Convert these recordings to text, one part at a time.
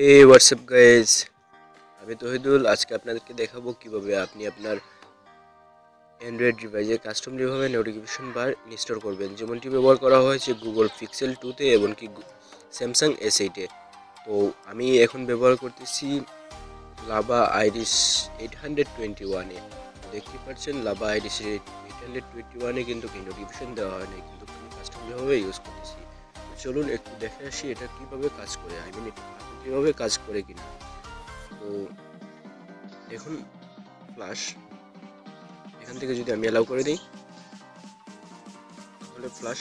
Hey what's up guys, আমি তহিদুল। আজকে আপনাদেরকে দেখাবো কিভাবে আপনি আপনার অ্যান্ড্রয়েড ডিভাইসে কাস্টমলিভাবে নোটিফিকেশন বার ইনস্টল করবেন, যেমনটি ব্যবহার করা হয়েছে গুগল পিক্সেল 2 তে এবং কি স্যামসাং S8 এ। তো আমি এখন ব্যবহার করতেছি লাভা আইরিস 821 এ। দেখতে পাচ্ছেন লাভা আইরিস 821 এ কিন্তু নোটিফিকেশন দেওয়া হয় না, কিন্তু কাস্টমলিভাবে ইউজ করতেছি। চলুন একটু দেখে আসি এটা কিভাবে কাজ করে, কীভাবে কাজ করে কিনা। তো দেখুন ফ্ল্যাশ, এখান থেকে যদি আমি অ্যালাউ করে দিই তাহলে ফ্ল্যাশ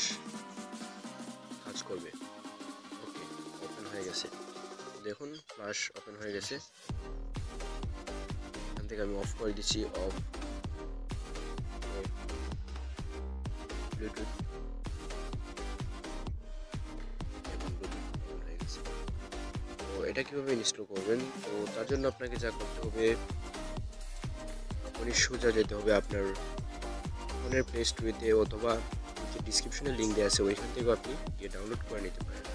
কাজ করবে। ওকে, ওপেন হয়ে গেছে। দেখুন ফ্ল্যাশ ওপেন হয়ে গেছে। এখান থেকে আমি অফ করে দিচ্ছি, অফ ব্লুটুথ। এটা কিভাবে ইনস্টল করবেন, তো তার জন্য আপনাকে যা করতে হবে, আপনি সোজা যেতে হবে আপনার ফোনের প্লে স্টোরেতে, অথবা যে ডিসক্রিপশনে লিঙ্ক দেওয়া আছে ওইখান থেকেও আপনি গিয়ে ডাউনলোড করে নিতে পারেন।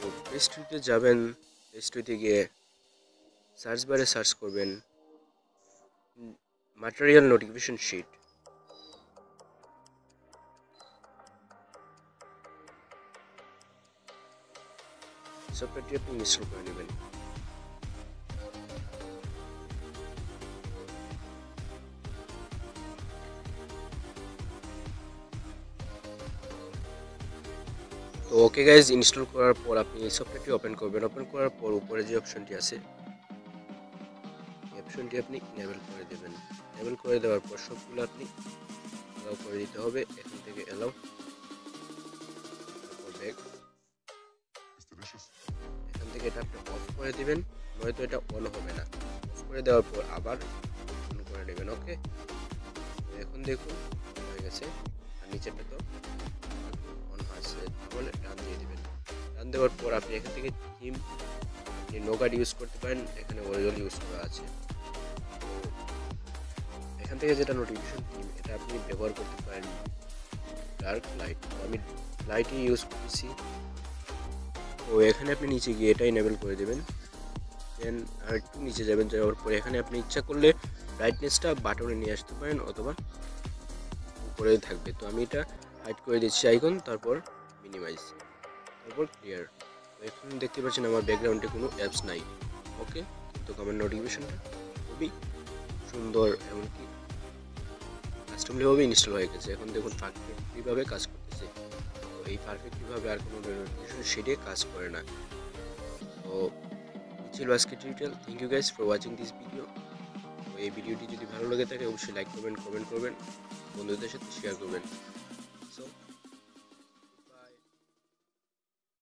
তো প্লে স্টোরেতে যাবেন, প্লে স্টোরেতে গিয়ে সার্চ বারে সার্চ করবেন ম্যাটেরিয়াল নোটিফিকেশন শিট। সফটওয়্যারটি আপনি ইনস্টল করে নেবেন। তো ওকে গাইজ, ইনস্টল করার পর আপনি সফটওয়্যারটি ওপেন করবেন। ওপেন করার পর উপরে যে অপশনটি আছে এই অপশনটি আপনি এনেবল করে দেবেন। এনেবল করে দেওয়ার পর সবগুলো আপনি অ্যালাউ করে দিতে হবে। এখান থেকে অ্যালাউ, এখান থেকে এটা আপনি অফ করে দেবেন, নয়তো এটা অন হবে না। অফ করে দেওয়ার পর আবার অন করে নেবেন। ওকে, এখন দেখুন হয়ে গেছে। আর নিচেটা তো অন আছে, তাহলে ডান দিয়ে দেবেন। ডান দেওয়ার পর আপনি এখান থেকে থিম, আপনি নোগাড ইউজ করতে পারেন, এখানে অরিজিনাল ইউজ করা আছে। তো এখান থেকে যেটা নোটিফিকেশন থিম, এটা আপনি ব্যবহার করতে পারেন ডার্ক লাইট। আমি লাইটই ইউজ করতেছি। তো এখানে আপনি নিচে গিয়ে এটা এনেবল করে দেবেন, দেন আর একটু নিচে যাবেন। যাওয়ার পরে এখানে আপনি ইচ্ছা করলে ব্রাইটনেসটা বাটনে নিয়ে আসতে পারেন, অথবা উপরে থাকবে। তো আমি এটা হাইড করে দিচ্ছি আইকন, তারপর মিনিমাইজ, তারপর ক্লিয়ার। এখন দেখতে পাচ্ছেন আমার ব্যাকগ্রাউন্ডে কোনো অ্যাপস নাই। ওকে, তো আমার নোটিফিকেশনটা খুবই সুন্দর, এমনকি কাস্টমলিভাবে ইনস্টল হয়ে গেছে। এখন দেখুন পারফেক্টলিভাবে কাজ করতেছে। এই পারফেক্টলিভাবে আর কোনো নোটিফিকেশন শিটে কাজ করে না। তো ছিল আজকে tutorial. Thank you guys for watching this video. তো এই ভিডিওটি যদি ভালো লাগে থাকে অবশ্যই লাইক করবেন, কমেন্ট করবেন, বন্ধুদের সাথে শেয়ার করবেন। সো